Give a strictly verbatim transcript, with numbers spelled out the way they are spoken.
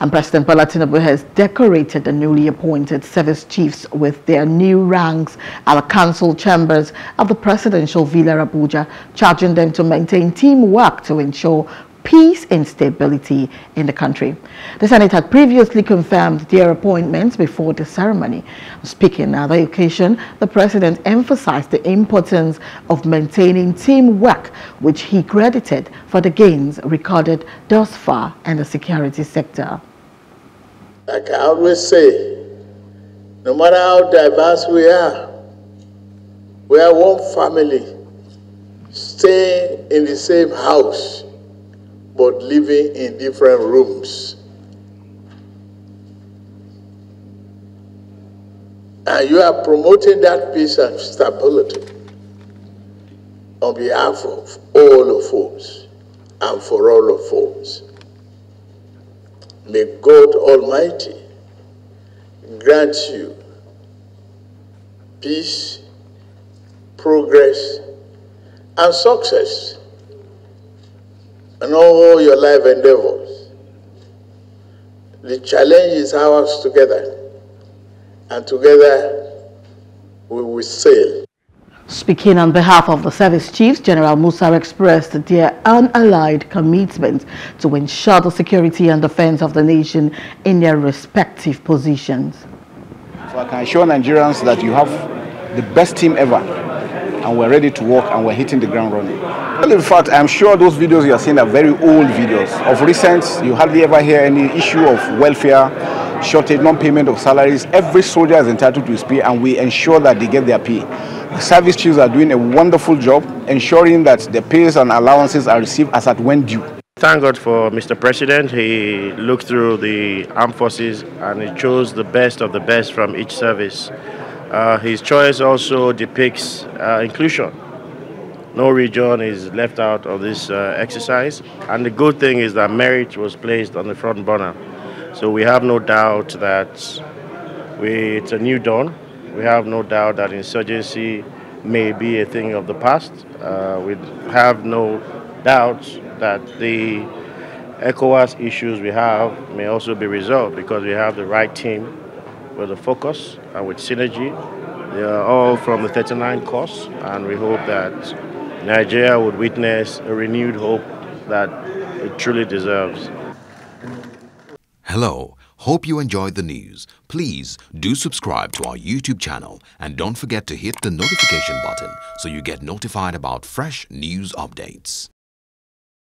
And President Bola Tinubu has decorated the newly appointed service chiefs with their new ranks at the council chambers of the Presidential Villa, Abuja, charging them to maintain teamwork to ensure peace and stability in the country. The Senate had previously confirmed their appointments before the ceremony. Speaking on the occasion, the president emphasized the importance of maintaining teamwork, which he credited for the gains recorded thus far in the security sector. Like I always say, no matter how diverse we are, we are one family, staying in the same house, but living in different rooms. And you are promoting that peace and stability on behalf of all of us and for all of us. May God Almighty grant you peace, progress, and success and all your life endeavors. The challenge is ours together, and together we will sail. Speaking on behalf of the service chiefs, General Musa expressed their unallied commitment to ensure the security and defense of the nation in their respective positions. So I can assure Nigerians that you have the best team ever, and we're ready to work, and we're hitting the ground running. In fact, I'm sure those videos you are seeing are very old videos. Of recent, you hardly ever hear any issue of welfare, shortage, non-payment of salaries. Every soldier is entitled to his pay, and we ensure that they get their pay. The service chiefs are doing a wonderful job, ensuring that the pays and allowances are received as at when due. Thank God for Mister President. He looked through the armed forces and he chose the best of the best from each service. Uh, his choice also depicts uh, inclusion. No region is left out of this uh, exercise, and the good thing is that merit was placed on the front burner. So we have no doubt that we, it's a new dawn. We have no doubt that insurgency may be a thing of the past. Uh, we have no doubt that the ECOWAS issues we have may also be resolved, because we have the right team with a focus and with synergy. They are all from the thirty-nine Corps, and we hope that Nigeria would witness a renewed hope that it truly deserves. Hello, hope you enjoyed the news. Please do subscribe to our YouTube channel and don't forget to hit the notification button so you get notified about fresh news updates.